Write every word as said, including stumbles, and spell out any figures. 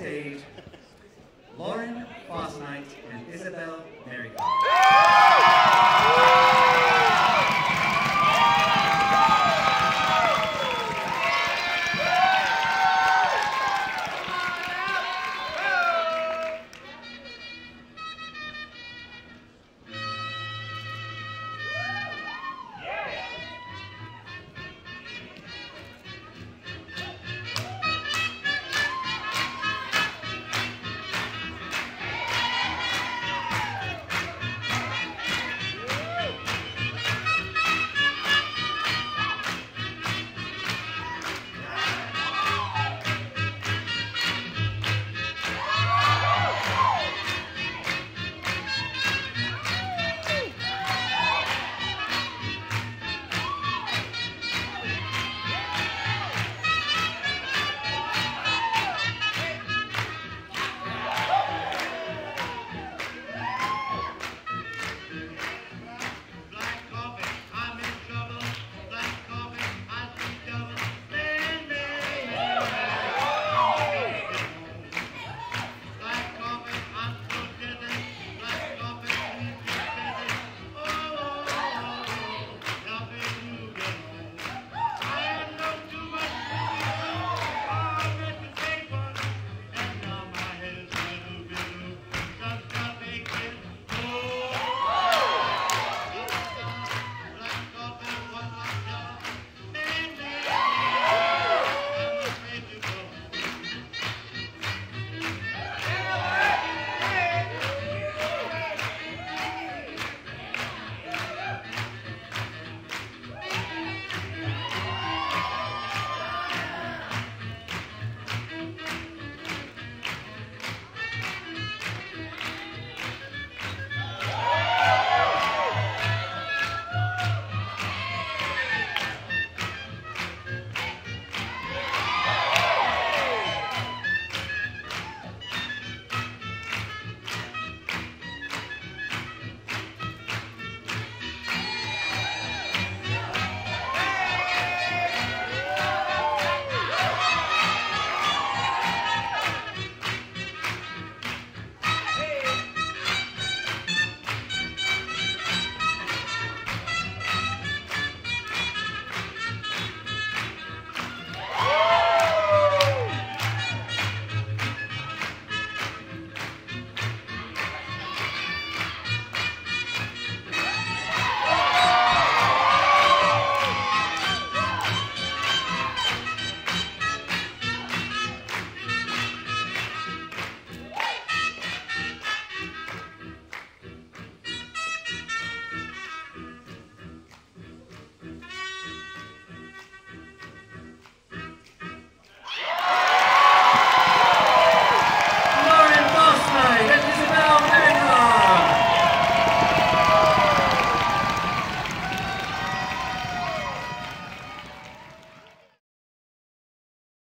stage